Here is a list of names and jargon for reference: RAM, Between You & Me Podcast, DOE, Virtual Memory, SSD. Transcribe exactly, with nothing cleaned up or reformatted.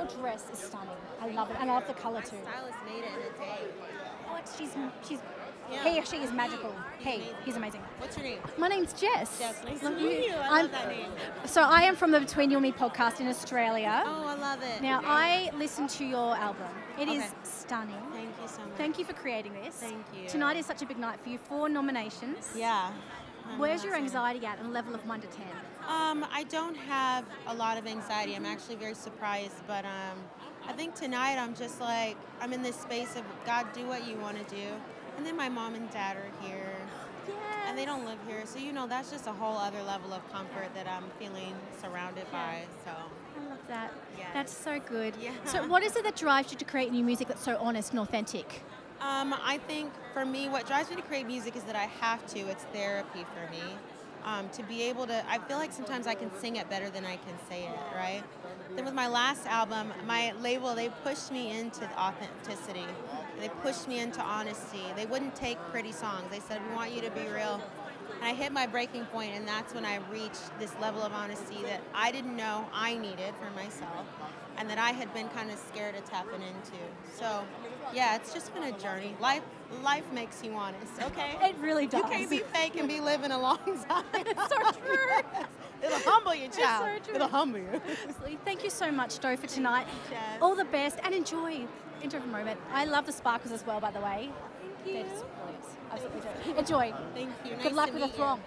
your dress is stunning. I love it, and I love the color too. My stylist made it in a day. Alex, she's she's. Yeah. He or she is magical. He's hey, amazing. He's amazing. What's your name? My name's Jess. Jess, nice love to meet you. you. I I'm, love that name. So I am from the Between You and Me podcast in Australia. Oh, I love it. Now, okay. I listened to your album. It okay. is stunning. Thank you so much. Thank you for creating this. Thank you. Tonight is such a big night for you. Four nominations. Yeah. I'm Where's your anxiety at on a level of one to ten? Um, I don't have a lot of anxiety. I'm actually very surprised, but um, I think tonight I'm just like, I'm in this space of God, do what you want to do. And then my mom and dad are here, yes. and they don't live here, so you know that's just a whole other level of comfort that I'm feeling surrounded yeah. by. So I love that. Yes. That's so good. Yeah. So what is it that drives you to create new music that's so honest and authentic? Um, I think for me, what drives me to create music is that I have to. It's therapy for me. Um, to be able to, I feel like sometimes I can sing it better than I can say it, right? Then with my last album, my label, they pushed me into authenticity. They pushed me into honesty. They wouldn't take pretty songs. They said, we want you to be real. And I hit my breaking point, and that's when I reached this level of honesty that I didn't know I needed for myself, and that I had been kind of scared of tapping into. So, yeah, it's just been a journey. Life life makes you honest, okay? It really does. You can't be fake and be living a long time. It's so true. It'll humble you, child. It's so true. It'll humble you. Thank you so much, Doe, for tonight. Yes. All the best, and enjoy, enjoy the moment. I love the sparkles as well, by the way. Thank you. They're just brilliant. Absolutely do. Enjoy. Thank you. Good nice luck with the throng.